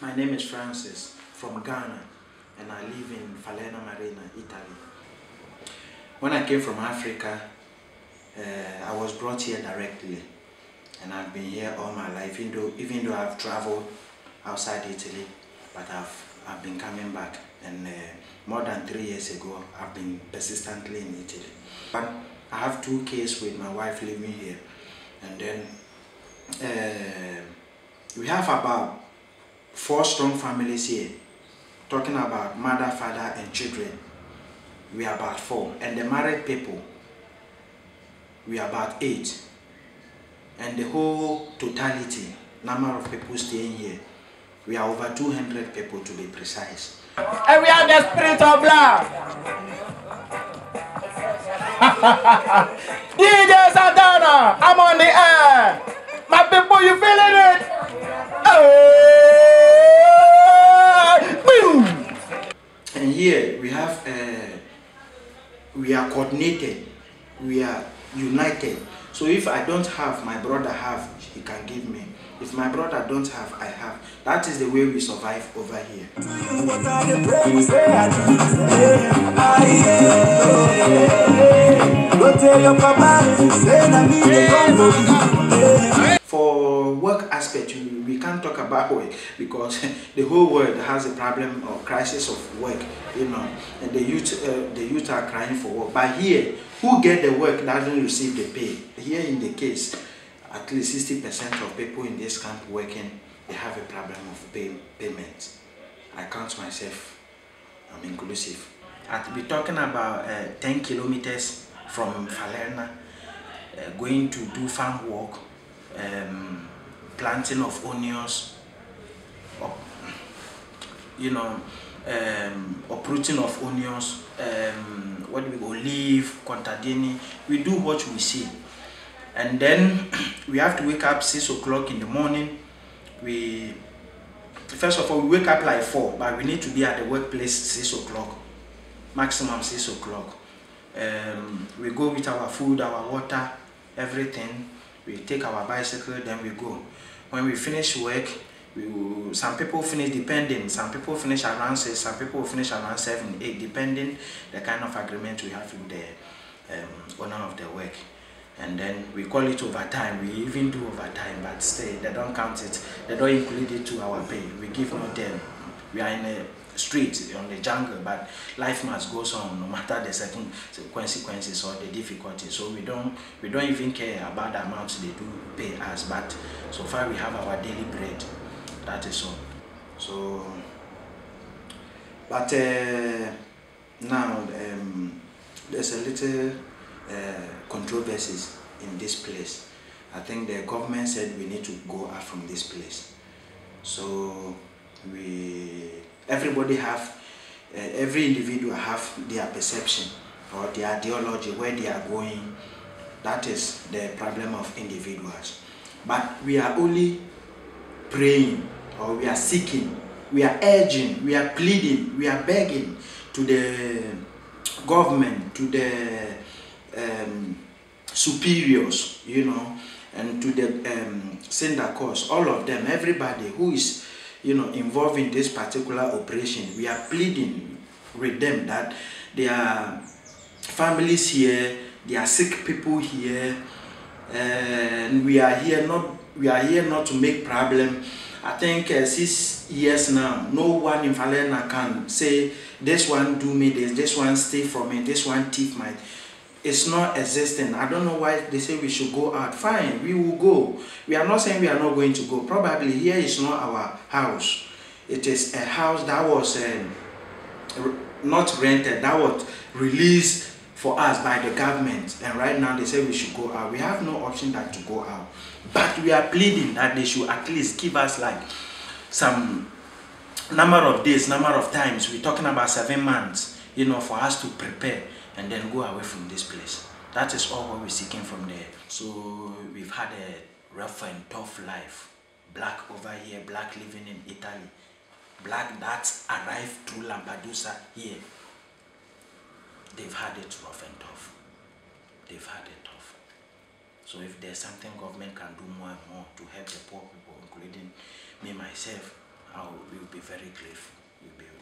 My name is Francis, from Ghana, and I live in Falerna Marina, Italy. When I came from Africa, I was brought here directly, and I've been here all my life, even though I've traveled outside Italy, but I've been coming back, and more than 3 years ago, I've been persistently in Italy. But I have two kids with my wife living here, and then we have about 4 strong families here, talking about mother, father, and children. We are about 4, and the married people, we are about 8, and the whole totality, number of people staying here, we are over 200 people to be precise. And we have the spirit of love. DJ Santana, I'm on the air. My people, you feeling it? And here we have, we are coordinated, we are united. So if I don't have, my brother have, he can give me. If my brother don't have, I have. That is the way we survive over here. For work aspect, we can't talk about work because the whole world has a problem or crisis of work, you know, and the youth are crying for work. But here, who get the work doesn't receive the pay. Here in the case, at least 60% of people in this camp working, they have a problem of payment. I count myself, I'm inclusive. I'd be talking about 10 kilometers from Falerna, going to do farm work, planting of onions, you know, uprooting of onions, what do we go, leaf, contadini. We do what we see, and then we have to wake up 6 o'clock in the morning. We first of all we wake up like 4, but we need to be at the workplace 6 o'clock, maximum 6 o'clock. We go with our food, our water, everything. We take our bicycle, then we go. When we finish work, some people finish depending, some people finish around 6, some people finish around 7, 8, depending the kind of agreement we have with the owner of the work. And then we call it overtime. We even do overtime, but still they don't count it. They don't include it to our pay. We give no them. We are in a street, on the jungle, but life must go on, no matter the certain consequences or the difficulties. So we don't even care about the amounts they do pay us, but so far we have our daily bread. That is all. So, but now there's a little controversies in this place. I think the government said we need to go out from this place. So everybody have, every individual have their perception or their ideology, where they are going. That is the problem of individuals. But we are only praying, or we are seeking, we are urging, we are pleading, we are begging to the government, to the superiors, you know, and to the syndicals, all of them, everybody who is, you know, involved in this particular operation. We are pleading with them that there are families here, there are sick people here, and we are here not to make problem. I think 6 years now, no one in Falerna can say this one do me this one stay from me, this one thief my. It's not existing. I don't know why they say we should go out. Fine, we will go. We are not saying we are not going to go. Probably here is not our house. It is a house that was not rented, that was released for us by the government. And right now they say we should go out. We have no option than to go out. But we are pleading that they should at least give us like some number of days, number of times. We're talking about 7 months, you know, for us to prepare and then go away from this place. That is all what we're seeking from there. So we've had a rough and tough life. Black over here, black living in Italy. Black that arrived through Lampedusa here. They've had it rough and tough. They've had it tough. So if there's something government can do more and more to help the poor people, including me, myself, I will be very grateful.